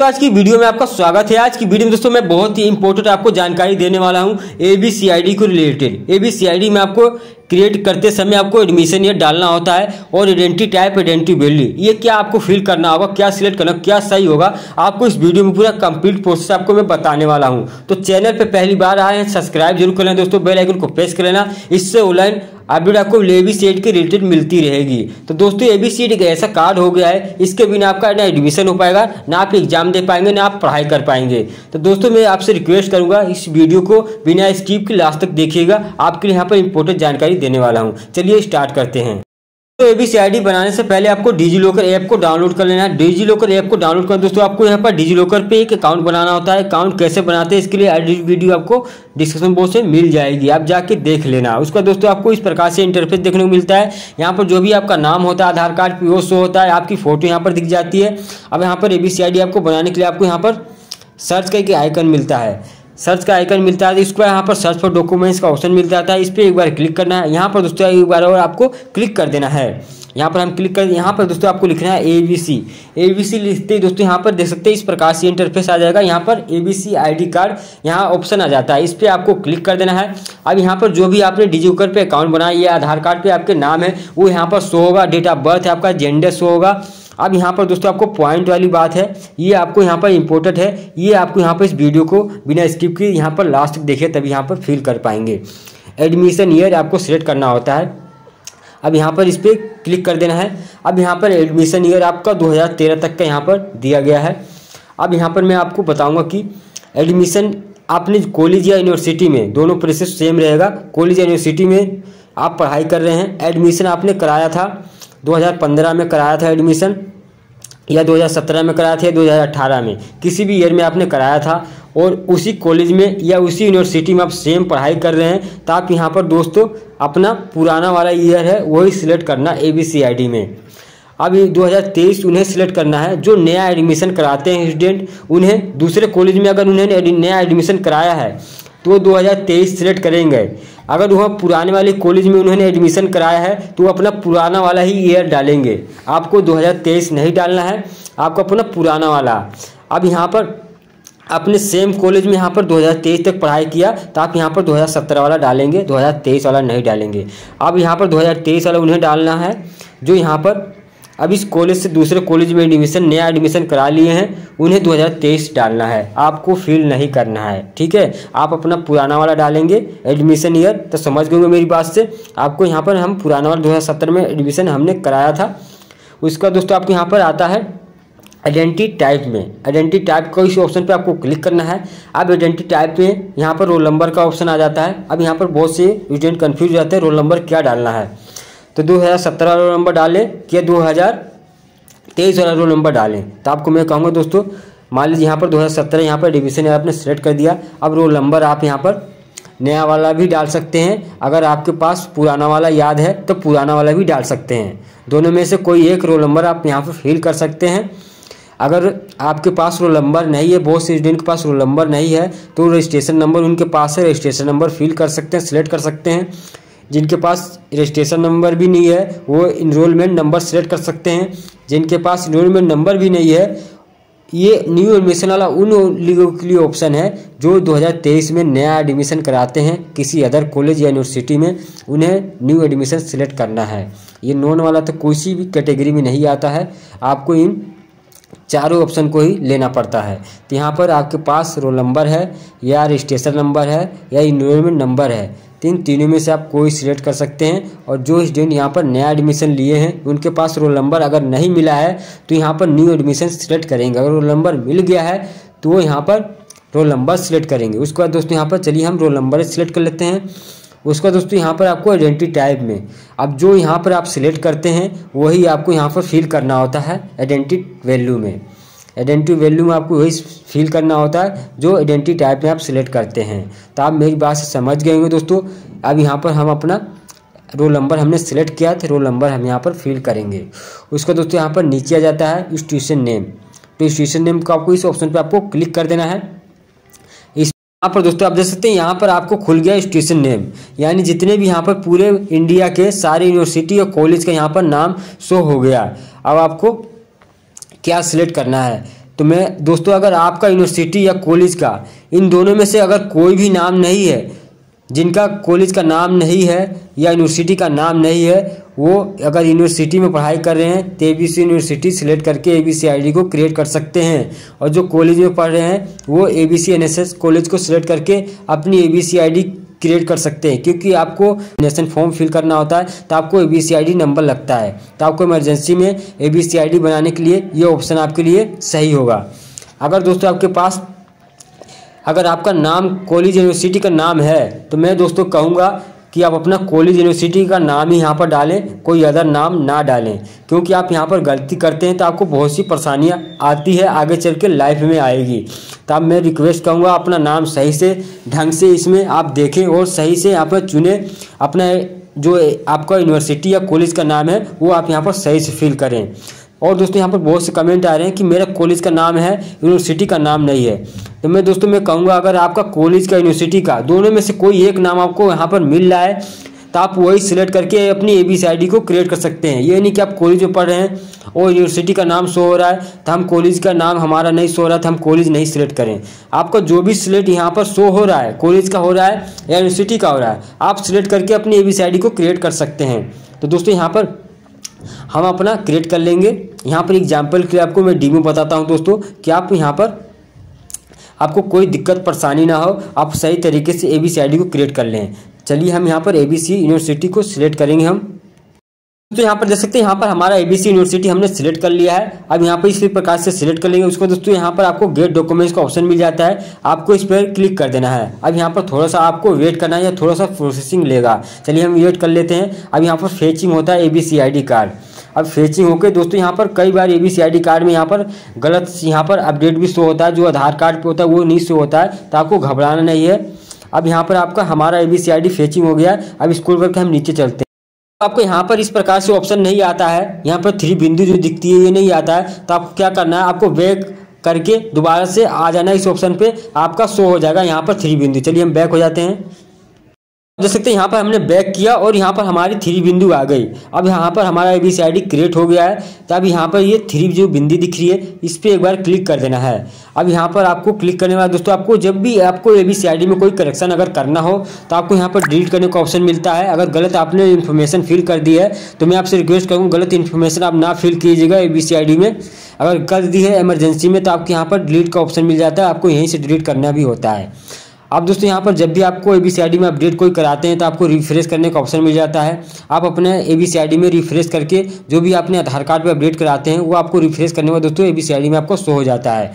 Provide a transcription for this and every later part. तो आज की वीडियो में आपका स्वागत है। आज की वीडियो में दोस्तों मैं बहुत ही इंपॉर्टेंट आपको जानकारी देने वाला हूं एबीसी आईडी को रिलेटेड। एबीसी आईडी में आपको क्रिएट करते समय आपको एडमिशन ईयर डालना होता है और आइडेंटिटी टाइप, आइडेंटिटी वैल्यू, ये क्या आपको फिल करना होगा, क्या सिलेक्ट करना, क्या सही होगा, आपको इस वीडियो में पूरा कंप्लीट प्रोसेस आपको मैं बताने वाला हूं। तो चैनल पे पहली बार आए हैं, सब्सक्राइब जरूर कर लेना दोस्तों, बेल आइकन को प्रेस कर लेना, इससे ऑनलाइन अपडेट आपको एबीसी आईडी के रिलेटेड मिलती रहेगी। तो दोस्तों एबीसी आईडी एक ऐसा कार्ड हो गया है, इसके बिना आपका ना एडमिशन हो पाएगा, ना आप एग्जाम दे पाएंगे, ना आप पढ़ाई कर पाएंगे। तो दोस्तों मैं आपसे रिक्वेस्ट करूंगा इस वीडियो को बिना स्किप के लास्ट तक देखिएगा, आपके लिए यहाँ पर इंपॉर्टेंट जानकारी देने वाला हूं। चलिए स्टार्ट करते हैं। तो एबीसी आईडी बनाने से पहले आपको डिजिलॉकर ऐप को डाउनलोड कर लेना है। डिजिलॉकर ऐप को डाउनलोड कर दोस्तों आपको यहाँ पर डिजिलॉकर पे एक अकाउंट बनाना होता है। अकाउंट कैसे बनाते हैं इसके लिए आईडी वीडियो आपको डिस्क्रिप्शन बॉक्स में मिल जाएगी, आप जाके देख लेना। उसका दोस्तों आपको इस प्रकार से इंटरफेस देखने को मिलता है। यहाँ पर जो भी आपका नाम होता है, आधार कार्ड पे वो शो होता है, आपकी फोटो यहाँ पर दिख जाती है। अब यहाँ पर एबीसी आईडी आपको बनाने के लिए आपको यहाँ पर सर्च का एक आइकन मिलता है, सर्च का आइकन मिलता है। इसके बाद यहाँ पर सर्च फॉर डॉक्यूमेंट्स का ऑप्शन मिलता था, इस पर एक बार क्लिक करना है। यहाँ पर दोस्तों एक बार और आपको क्लिक कर देना है। यहाँ पर हम क्लिक कर, यहाँ पर दोस्तों आपको लिखना है एबीसी लिखते ही दोस्तों यहाँ पर देख सकते हैं इस प्रकार से इंटरफेस आ जाएगा। यहाँ पर एबीसी आईडी कार्ड यहाँ ऑप्शन आ जाता है, इस पर आपको क्लिक कर देना है। अब यहाँ पर जो भी आपने डिजिलॉकर पे अकाउंट बनाया, ये आधार कार्ड पे आपके नाम है वो यहाँ पर शो होगा, डेट ऑफ बर्थ है आपका, जेंडर शो होगा। अब यहाँ पर दोस्तों आपको पॉइंट वाली बात है, ये आपको यहाँ पर इंपॉर्टेंट है, ये आपको यहाँ पर इस वीडियो को बिना स्किप किए यहाँ पर लास्ट तक देखिए, तभी यहाँ पर फिल कर पाएंगे। एडमिशन ईयर आपको सिलेक्ट करना होता है, अब यहाँ पर इस पर क्लिक कर देना है। अब यहाँ पर एडमिशन ईयर आपका 2013 तक का यहाँ पर दिया गया है। अब यहाँ पर मैं आपको बताऊँगा कि एडमिशन आपने कॉलेज या यूनिवर्सिटी में, दोनों प्रोसेस सेम रहेगा। कॉलेज या यूनिवर्सिटी में आप पढ़ाई कर रहे हैं, एडमिशन आपने कराया था 2015 में कराया था एडमिशन, या 2017 में कराया था, या 2018 में, किसी भी ईयर में आपने कराया था और उसी कॉलेज में या उसी यूनिवर्सिटी में आप सेम पढ़ाई कर रहे हैं, तो आप यहाँ पर दोस्तों अपना पुराना वाला ईयर है वही सिलेक्ट करना एबीसी आईडी में। अब 2023 उन्हें सिलेक्ट करना है जो नया एडमिशन कराते हैं स्टूडेंट, उन्हें दूसरे कॉलेज में अगर उन्हें नया एडमिशन कराया है तो 2023 सिलेक्ट करेंगे। अगर वह पुराने वाले कॉलेज में उन्होंने एडमिशन कराया है तो वो अपना पुराना वाला ही ईयर डालेंगे। आपको 2023 नहीं डालना है, आपको अपना पुराना वाला। अब यहाँ पर अपने सेम कॉलेज में यहाँ पर 2023 तक पढ़ाई किया तो आप यहाँ पर 2017 वाला डालेंगे, 2023 वाला नहीं डालेंगे। अब यहाँ पर 2023 वाला उन्हें डालना है जो यहाँ पर अब इस कॉलेज से दूसरे कॉलेज में एडमिशन, नया एडमिशन करा लिए हैं, उन्हें 2023 डालना है, आपको फिल नहीं करना है, ठीक है। आप अपना पुराना वाला डालेंगे एडमिशन ईयर, तो समझ गए मेरी बात से। आपको यहाँ पर हम पुराना वाला 2017 में एडमिशन हमने कराया था, उसका दोस्तों आपको यहाँ पर आता है आइडेंटिटी टाइप में। आइडेंटिटी टाइप को इस ऑप्शन पे आपको क्लिक करना है। अब आइडेंटिटी टाइप में यहाँ पर रोल नंबर का ऑप्शन आ जाता है। अब यहाँ पर बहुत से स्टूडेंट कन्फ्यूज रहते हैं रोल नंबर क्या डालना है, तो 2017 वाला नंबर डालें कि 2023 वाला रोल नंबर डालें। तो आपको मैं कहूँगा दोस्तों, मान लीजिए यहाँ पर 2017 यहाँ पर एडमिशन आपने सेलेक्ट कर दिया, अब रोल नंबर आप यहाँ पर नया वाला भी डाल सकते हैं, अगर आपके पास पुराना वाला याद है तो पुराना वाला भी डाल सकते हैं। दोनों में से कोई एक रोल नंबर आप यहाँ पर फिल कर सकते हैं। अगर आपके पास रोल नंबर नहीं है, बहुत से स्टूडेंट के पास रोल नंबर नहीं है, तो रजिस्ट्रेशन नंबर उनके पास है, रजिस्ट्रेशन नंबर फिल कर सकते हैं, सिलेक्ट कर सकते हैं। जिनके पास रजिस्ट्रेशन नंबर भी नहीं है वो इनरोलमेंट नंबर सेलेक्ट कर सकते हैं। जिनके पास इनरोलमेंट नंबर भी नहीं है, ये न्यू एडमिशन वाला उन लोगों के लिए ऑप्शन है जो 2023 में नया एडमिशन कराते हैं किसी अदर कॉलेज या यूनिवर्सिटी में, उन्हें न्यू एडमिशन सेलेक्ट करना है। ये नॉन वाला तो किसी भी कैटेगरी में नहीं आता है, आपको इन चारों ऑप्शन को ही लेना पड़ता है। तो यहाँ पर आपके पास रोल नंबर है या रजिस्ट्रेशन नंबर है या इनरोलमेंट नंबर है, इन तीनों में से आप कोई सिलेक्ट कर सकते हैं। और जो स्टूडेंट यहाँ पर नया एडमिशन लिए हैं उनके पास रोल नंबर अगर नहीं मिला है तो यहाँ पर न्यू एडमिशन सिलेक्ट करेंगे, अगर रोल नंबर मिल गया है तो वो यहाँ पर रोल नंबर सिलेक्ट करेंगे। उसके बाद दोस्तों यहाँ पर चलिए हम रोल नंबर सिलेक्ट कर लेते हैं। उसका दोस्तों यहाँ पर आपको आइडेंटिटी टाइप में, अब जो यहाँ पर आप सिलेक्ट करते हैं वही आपको यहाँ पर फिल करना होता है आइडेंटिटी वैल्यू में। आइडेंटिटी वैल्यू में आपको वही फिल करना होता है जो आइडेंटिटी टाइप में आप सिलेक्ट करते हैं। तो आप मेरी बात से समझ गए होंगे दोस्तों। अब यहाँ पर हम अपना रोल नंबर हमने सिलेक्ट किया था, रोल नंबर हम यहाँ पर फिल करेंगे। उसका दोस्तों यहाँ पर नीचे आ जाता है इंस्टीट्यूशन नेम। तो इंस्टीट्यूशन नेम का आपको इस ऑप्शन पर आपको क्लिक कर देना है। यहाँ पर दोस्तों आप देख सकते हैं यहाँ पर आपको खुल गया इंस्टीट्यूशन नेम, यानी जितने भी यहाँ पर पूरे इंडिया के सारे यूनिवर्सिटी और कॉलेज का यहाँ पर नाम शो हो गया। अब आपको क्या सिलेक्ट करना है, तो मैं दोस्तों, अगर आपका यूनिवर्सिटी या कॉलेज का इन दोनों में से अगर कोई भी नाम नहीं है, जिनका कॉलेज का नाम नहीं है या यूनिवर्सिटी का नाम नहीं है, वो अगर यूनिवर्सिटी में पढ़ाई कर रहे हैं तो ABC यूनिवर्सिटी सिलेक्ट करके ABC ID को क्रिएट कर सकते हैं, और जो कॉलेज में पढ़ रहे हैं वो ABC NSS कॉलेज को सिलेक्ट करके अपनी ABC ID क्रिएट कर सकते हैं। क्योंकि आपको नेशन फॉर्म फिल करना होता है तो आपको ABC ID नंबर लगता है, तो आपको इमरजेंसी में ABC ID बनाने के लिए ये ऑप्शन आपके लिए सही होगा। अगर दोस्तों आपके पास, अगर आपका नाम कॉलेज यूनिवर्सिटी का नाम है, तो मैं दोस्तों कहूँगा कि आप अपना कॉलेज यूनिवर्सिटी का नाम ही यहाँ पर डालें, कोई अदर नाम ना डालें, क्योंकि आप यहाँ पर गलती करते हैं तो आपको बहुत सी परेशानियाँ आती है, आगे चल के लाइफ में आएगी। तो अब मैं रिक्वेस्ट कहूँगा अपना नाम सही से ढंग से इसमें आप देखें और सही से यहाँ पर चुने, अपना जो आपका यूनिवर्सिटी या कॉलेज का नाम है वो आप यहाँ पर सही से फिल करें। और दोस्तों यहाँ पर बहुत से कमेंट आ रहे हैं कि मेरा कॉलेज का नाम है, यूनिवर्सिटी का नाम नहीं है, तो मैं दोस्तों मैं कहूँगा अगर आपका कॉलेज का यूनिवर्सिटी का दोनों में से कोई एक नाम आपको यहाँ पर मिल रहा है तो आप वही सिलेक्ट करके अपनी ABC ID को क्रिएट कर सकते हैं। ये नहीं कि आप कॉलेज में पढ़ रहे हैं और यूनिवर्सिटी का नाम शो हो रहा है तो हम कॉलेज का नाम हमारा नहीं शो हो रहा है तो हम कॉलेज नहीं सिलेक्ट करें। आपका जो भी सिलेक्ट यहाँ पर शो हो रहा है, कॉलेज का हो रहा है या यूनिवर्सिटी का हो रहा है, आप सिलेक्ट करके अपनी ABC ID को क्रिएट कर सकते हैं। तो दोस्तों यहाँ पर हम अपना क्रिएट कर लेंगे। यहाँ पर एग्जाम्पल के लिए आपको मैं डेमो बताता हूँ दोस्तों, कि आप यहाँ पर आपको कोई दिक्कत परेशानी ना हो, आप सही तरीके से ABC ID को क्रिएट कर लें। चलिए हम यहाँ पर ABC यूनिवर्सिटी को सिलेक्ट करेंगे। हम तो यहाँ पर देख सकते हैं, यहाँ पर हमारा ABC यूनिवर्सिटी हमने सिलेक्ट कर लिया है। अब यहाँ पर इसी प्रकार से सिलेक्ट कर लेंगे उसको। दोस्तों यहाँ पर आपको गेट डॉक्यूमेंट्स का ऑप्शन मिल जाता है, आपको इस पर क्लिक कर देना है। अब यहाँ पर थोड़ा सा आपको वेट करना है या थोड़ा सा प्रोसेसिंग लेगा, चलिए हम वेट कर लेते हैं। अब यहाँ पर फेचिंग होता है ABC ID कार्ड। अब फेचिंग होकर दोस्तों यहाँ पर कई बार ABC ID कार्ड में यहाँ पर गलत यहाँ पर अपडेट भी शो होता है, जो आधार कार्ड पे होता है वो नहीं शो होता है, तो आपको घबराना नहीं है। अब यहाँ पर आपका हमारा ABC ID फेचिंग हो गया। अब स्क्रॉल करके हम नीचे चलते हैं। आपको यहाँ पर इस प्रकार से ऑप्शन नहीं आता है, यहाँ पर 3 बिंदु जो दिखती है ये नहीं आता है, तो आपको क्या करना है, आपको बैक करके दोबारा से आ जाना है। इस ऑप्शन पे आपका शो हो जाएगा यहाँ पर 3 बिंदु। चलिए हम बैक हो जाते हैं। देख सकते हैं यहाँ पर हमने बैक किया और यहाँ पर हमारी 3 बिंदु आ गई। अब यहाँ पर हमारा ABC ID क्रिएट हो गया है। तो अब यहाँ पर ये 3 जो बिंदी दिख रही है, इस पर एक बार क्लिक कर देना है। अब यहाँ पर आपको क्लिक करने के बाद दोस्तों आपको जब भी आपको ABC ID में कोई करेक्शन अगर करना हो तो आपको यहाँ पर डिलीट करने का ऑप्शन मिलता है। अगर गलत आपने इन्फॉर्मेशन फिल कर दी है तो मैं आपसे रिक्वेस्ट करूँ गलत इन्फॉर्मेशन आप ना फिल कीजिएगा ABC ID में। अगर कर दी है इमरजेंसी में तो आपको यहाँ पर डिलीट का ऑप्शन मिल जाता है, आपको यहीं से डिलीट करना भी होता है। अब दोस्तों यहाँ पर जब भी आपको ABC ID में अपडेट कोई कराते हैं तो आपको रिफ्रेश करने का ऑप्शन मिल जाता है। आप अपने ABC ID में रिफ्रेश करके जो भी आपने आधार कार्ड पर अपडेट कराते हैं वो आपको रिफ्रेश करने में दोस्तों ABC ID में आपको शो हो जाता है।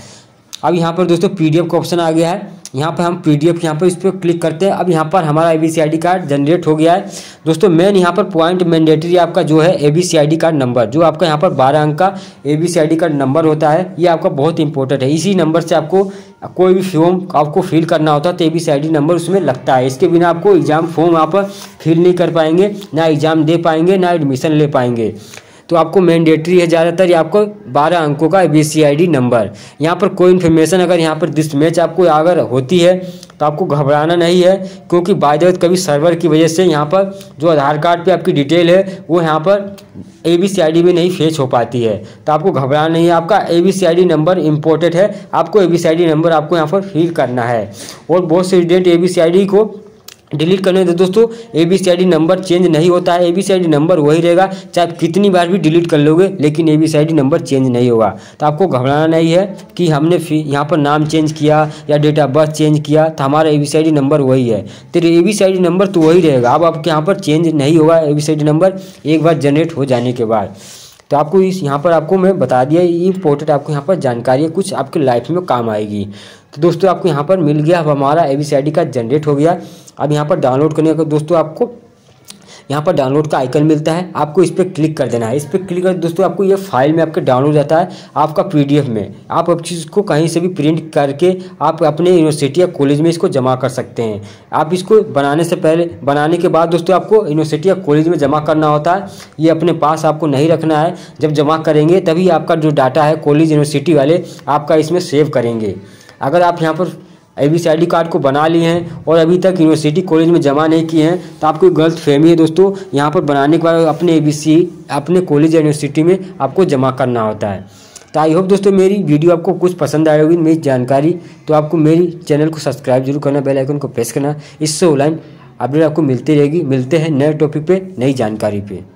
अब यहाँ पर दोस्तों PDF का ऑप्शन आ गया है, यहाँ पर हम PDF यहाँ पर इस पर क्लिक करते हैं। अब यहाँ पर हमारा ABC ID कार्ड जनरेट हो गया है। दोस्तों मेन यहाँ पर पॉइंट मैंडेटरी आपका जो है ABC ID कार्ड नंबर, जो आपका यहाँ पर 12 अंक का ABC ID कार्ड नंबर होता है, ये आपका बहुत इंपॉर्टेंट है। इसी नंबर से आपको कोई भी फॉर्म आपको फिल करना होता है तो ABC ID नंबर उसमें लगता है। इसके बिना आपको एग्ज़ाम फॉर्म आप फिल नहीं कर पाएंगे, ना एग्ज़ाम दे पाएंगे, ना एडमिशन ले पाएंगे। तो आपको मैंडेटरी है ज़्यादातर ये आपको 12 अंकों का ABC ID नंबर। यहाँ पर कोई इन्फॉर्मेशन अगर यहाँ पर डिसमैच आपको अगर होती है तो आपको घबराना नहीं है, क्योंकि बाय द वे कभी सर्वर की वजह से यहाँ पर जो आधार कार्ड पे आपकी डिटेल है वो यहाँ पर ABC ID में नहीं फेच हो पाती है, तो आपको घबराना नहीं है। आपका ABC ID नंबर इम्पोर्टेंट है, आपको ABC ID नंबर आपको यहाँ पर फिल करना है। और बहुत से स्टूडेंट ABC ID को डिलीट करने दो दोस्तों, ABC ID नंबर चेंज नहीं होता है, ABC ID नंबर वही रहेगा, चाहे आप कितनी बार भी डिलीट कर लोगे लेकिन ABC ID नंबर चेंज नहीं होगा। तो आपको घबराना नहीं है कि हमने यहाँ पर नाम चेंज किया या डेट ऑफ बर्थ चेंज किया तो हमारा ABC ID नंबर वही है, तो ABC ID नंबर तो वही रहेगा। अब आपके यहाँ पर चेंज नहीं होगा ABC ID नंबर एक बार जनरेट हो जाने के बाद। तो आपको इस यहाँ पर आपको मैं बता दिया, ये इंपॉर्टेंट आपको यहाँ पर जानकारी है, कुछ आपके लाइफ में काम आएगी। तो दोस्तों आपको यहाँ पर मिल गया, अब हमारा ABC ID का जनरेट हो गया। अब यहाँ पर डाउनलोड करने का दोस्तों आपको यहाँ पर डाउनलोड का आइकन मिलता है, आपको इस पर क्लिक कर देना है। इस पर क्लिक कर दोस्तों आपको ये फाइल में आपके डाउनलोड जाता है, आपका PDF में। आप अब चीज़ को कहीं से भी प्रिंट करके आप अपने यूनिवर्सिटी या कॉलेज में इसको जमा कर सकते हैं। आप इसको बनाने से पहले, बनाने के बाद दोस्तों आपको यूनिवर्सिटी या कॉलेज में जमा करना होता है, ये अपने पास आपको नहीं रखना है। जब जमा करेंगे तभी आपका जो डाटा है कॉलेज यूनिवर्सिटी वाले आपका इसमें सेव करेंगे। अगर आप यहाँ पर ABC ID कार्ड को बना लिए हैं और अभी तक यूनिवर्सिटी कॉलेज में जमा नहीं किए हैं तो आपको गलत फहमी है दोस्तों, यहाँ पर बनाने के बाद अपने ABC अपने कॉलेज या यूनिवर्सिटी में आपको जमा करना होता है। तो आई होप दोस्तों मेरी वीडियो आपको कुछ पसंद आई होगी, मेरी जानकारी। तो आपको मेरी चैनल को सब्सक्राइब जरूर करना, बेल आइकन को प्रेस करना, इससे ऑनलाइन अपडेट आपको मिलती रहेगी। मिलते हैं नए टॉपिक पे, नई जानकारी पे।